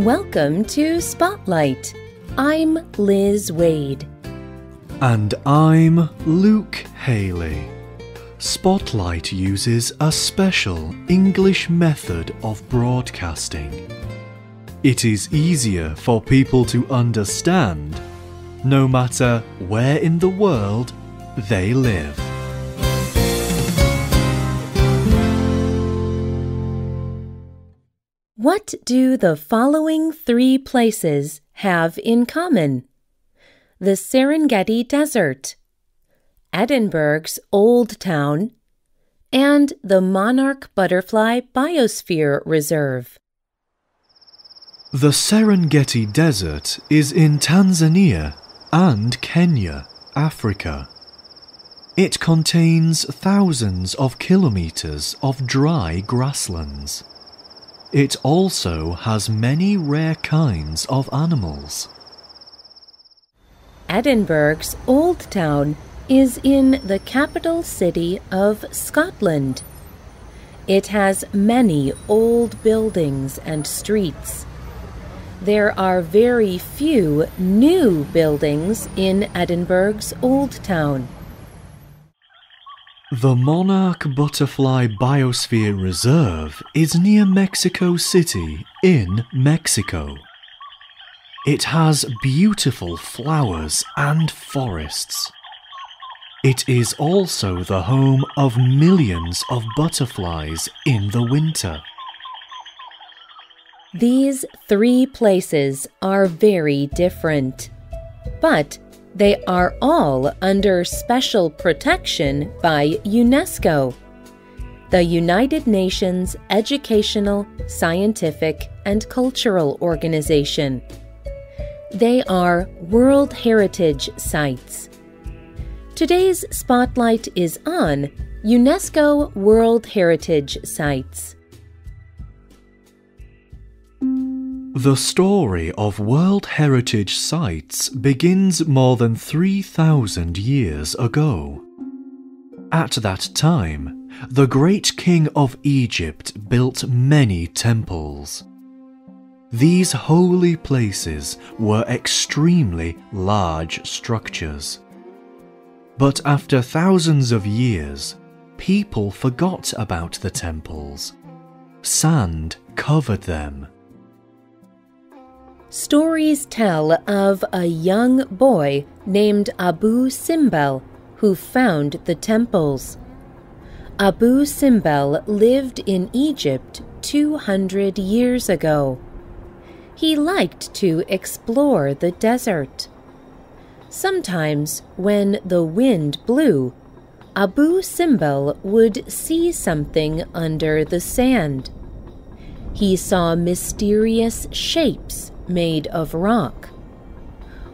Welcome to Spotlight. I'm Liz Waid. And I'm Luke Haley. Spotlight uses a special English method of broadcasting. It is easier for people to understand, no matter where in the world they live. What do the following three places have in common? The Serengeti Desert, Edinburgh's Old Town, and the Monarch Butterfly Biosphere Reserve. The Serengeti Desert is in Tanzania and Kenya, Africa. It contains thousands of kilometers of dry grasslands. It also has many rare kinds of animals. Edinburgh's Old Town is in the capital city of Scotland. It has many old buildings and streets. There are very few new buildings in Edinburgh's Old Town. The Monarch Butterfly Biosphere Reserve is near Mexico City in Mexico. It has beautiful flowers and forests. It is also the home of millions of butterflies in the winter. These three places are very different, but they are all under special protection by UNESCO, the United Nations Educational, Scientific, and Cultural Organization. They are World Heritage Sites. Today's Spotlight is on UNESCO World Heritage Sites. The story of World Heritage Sites begins more than 3,000 years ago. At that time, the great king of Egypt built many temples. These holy places were extremely large structures. But after thousands of years, people forgot about the temples. Sand covered them. Stories tell of a young boy named Abu Simbel who found the temples. Abu Simbel lived in Egypt 200 years ago. He liked to explore the desert. Sometimes, when the wind blew, Abu Simbel would see something under the sand. He saw mysterious shapes made of rock.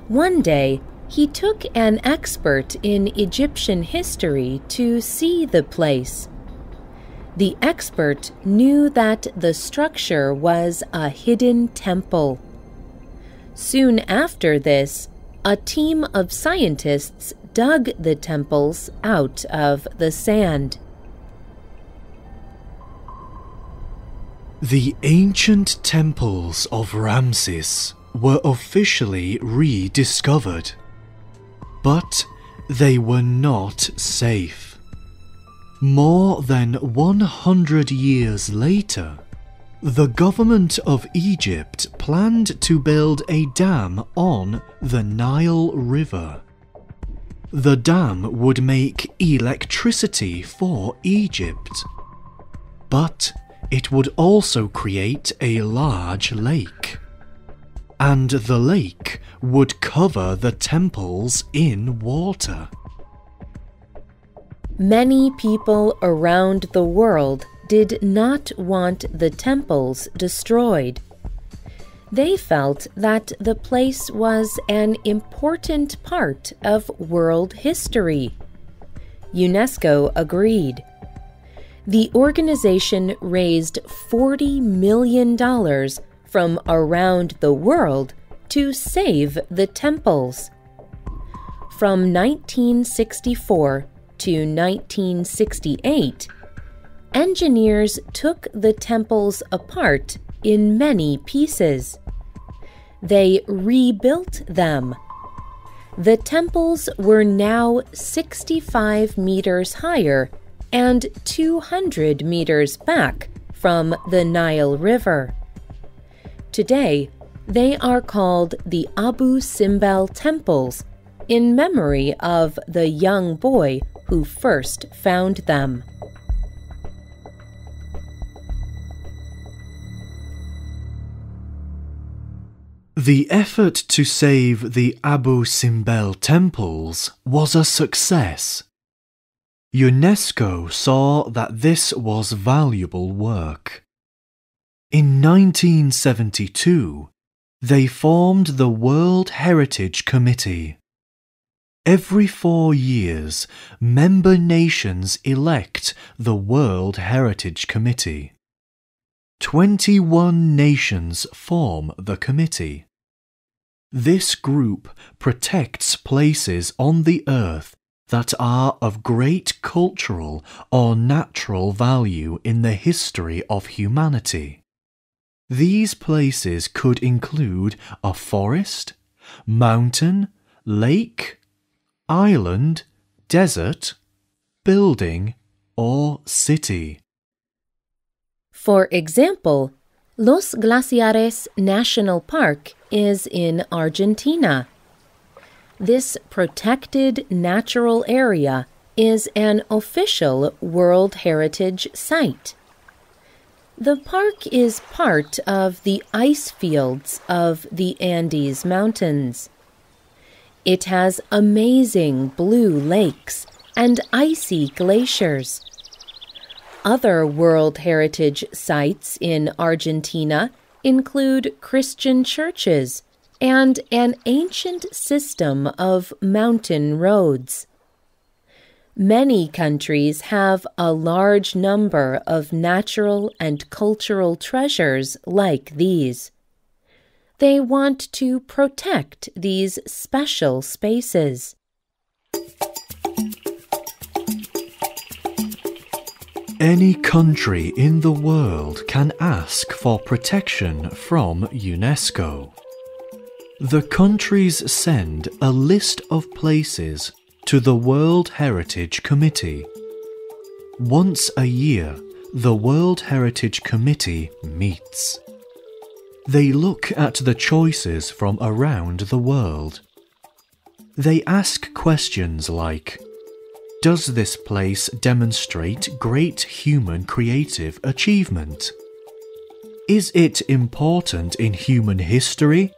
One day, he took an expert in Egyptian history to see the place. The expert knew that the structure was a hidden temple. Soon after this, a team of scientists dug the temples out of the sand. The ancient temples of Ramses were officially rediscovered, but they were not safe. More than 100 years later, the government of Egypt planned to build a dam on the Nile River. The dam would make electricity for Egypt, but it would also create a large lake, and the lake would cover the temples in water. Many people around the world did not want the temples destroyed. They felt that the place was an important part of world history. UNESCO agreed. The organization raised $40 million from around the world to save the temples. From 1964 to 1968, engineers took the temples apart in many pieces. They rebuilt them. The temples were now 65 meters higher and 200 meters back from the Nile River. Today, they are called the Abu Simbel Temples in memory of the young boy who first found them. The effort to save the Abu Simbel temples was a success. UNESCO saw that this was valuable work. In 1972, they formed the World Heritage Committee. Every 4 years, member nations elect the World Heritage Committee. 21 nations form the committee. This group protects places on the earth that are of great cultural or natural value in the history of humanity. These places could include a forest, mountain, lake, island, desert, building, or city. For example, Los Glaciares National Park is in Argentina. This protected natural area is an official World Heritage Site. The park is part of the ice fields of the Andes Mountains. It has amazing blue lakes and icy glaciers. Other World Heritage Sites in Argentina include Christian churches and an ancient system of mountain roads. Many countries have a large number of natural and cultural treasures like these. They want to protect these special spaces. Any country in the world can ask for protection from UNESCO. The countries send a list of places to the World Heritage Committee. Once a year, the World Heritage Committee meets. They look at the choices from around the world. They ask questions like, does this place demonstrate great human creative achievement? Is it important in human history,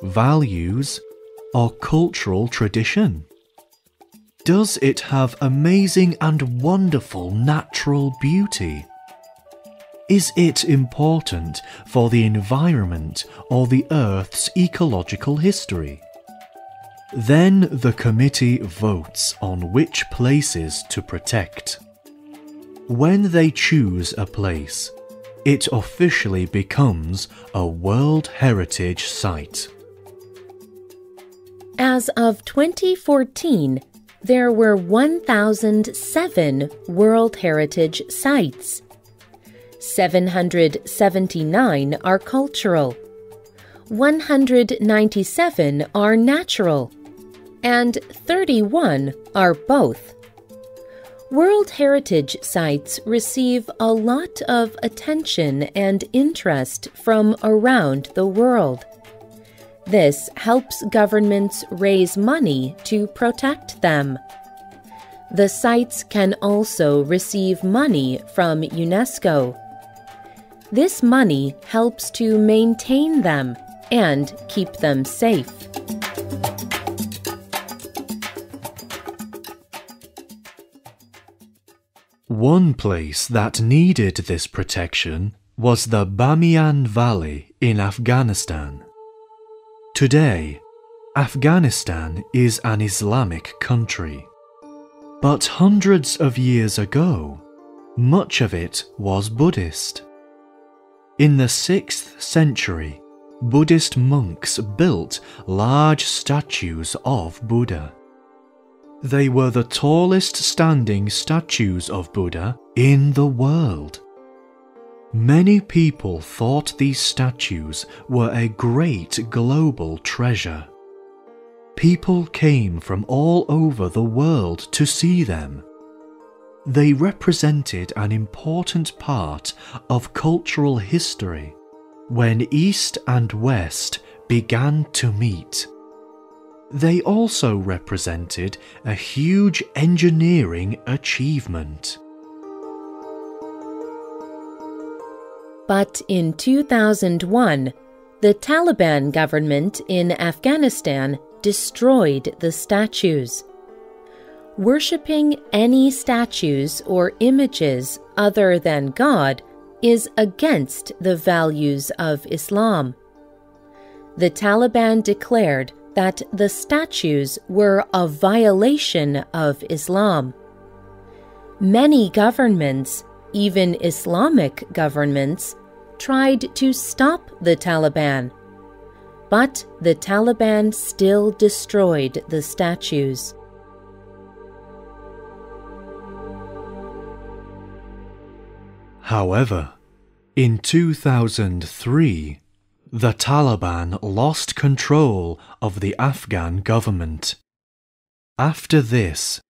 values, or cultural tradition? Does it have amazing and wonderful natural beauty? Is it important for the environment or the Earth's ecological history? Then the committee votes on which places to protect. When they choose a place, it officially becomes a World Heritage Site. As of 2014, there were 1,007 World Heritage Sites. 779 are cultural, 197 are natural, and 31 are both. World Heritage Sites receive a lot of attention and interest from around the world. This helps governments raise money to protect them. The sites can also receive money from UNESCO. This money helps to maintain them and keep them safe. One place that needed this protection was the Bamiyan Valley in Afghanistan. Today, Afghanistan is an Islamic country. But hundreds of years ago, much of it was Buddhist. In the 6th century, Buddhist monks built large statues of Buddha. They were the tallest standing statues of Buddha in the world. Many people thought these statues were a great global treasure. People came from all over the world to see them. They represented an important part of cultural history when East and West began to meet. They also represented a huge engineering achievement. But in 2001, the Taliban government in Afghanistan destroyed the statues. Worshipping any statues or images other than God is against the values of Islam. The Taliban declared that the statues were a violation of Islam. Many governments, even Islamic governments, tried to stop the Taliban, but the Taliban still destroyed the statues. However, in 2003, the Taliban lost control of the Afghan government. After this,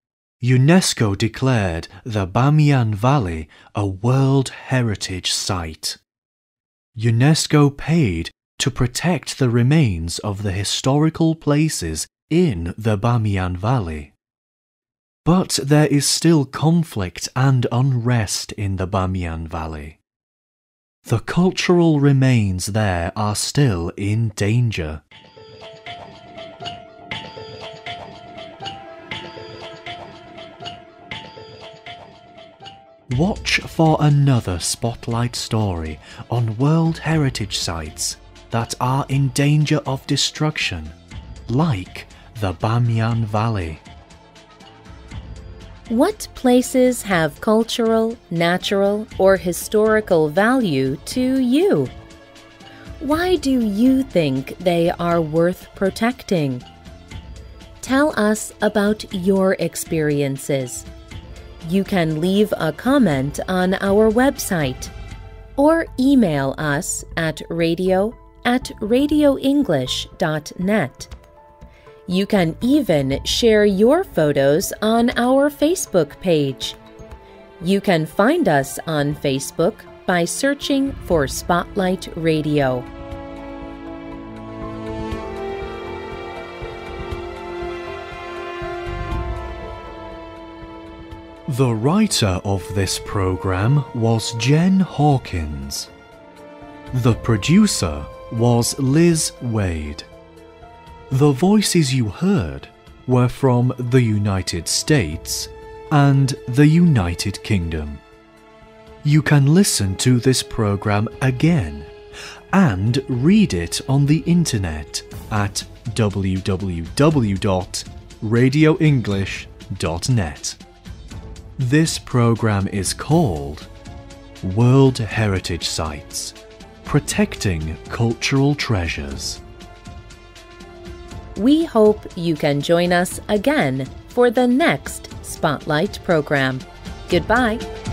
UNESCO declared the Bamiyan Valley a World Heritage Site. UNESCO paid to protect the remains of the historical places in the Bamiyan Valley. But there is still conflict and unrest in the Bamiyan Valley. The cultural remains there are still in danger. Watch for another spotlight story on World Heritage Sites that are in danger of destruction, like the Bamiyan Valley. What places have cultural, natural, or historical value to you? Why do you think they are worth protecting? Tell us about your experiences. You can leave a comment on our website or email us at radio@radioenglish.net. You can even share your photos on our Facebook page. You can find us on Facebook by searching for Spotlight Radio. The writer of this program was Jen Hawkins. The producer was Liz Waid. The voices you heard were from the United States and the United Kingdom. You can listen to this program again and read it on the internet at www.radioenglish.net. This program is called World Heritage Sites: Protecting Cultural Treasures. We hope you can join us again for the next Spotlight program. Goodbye.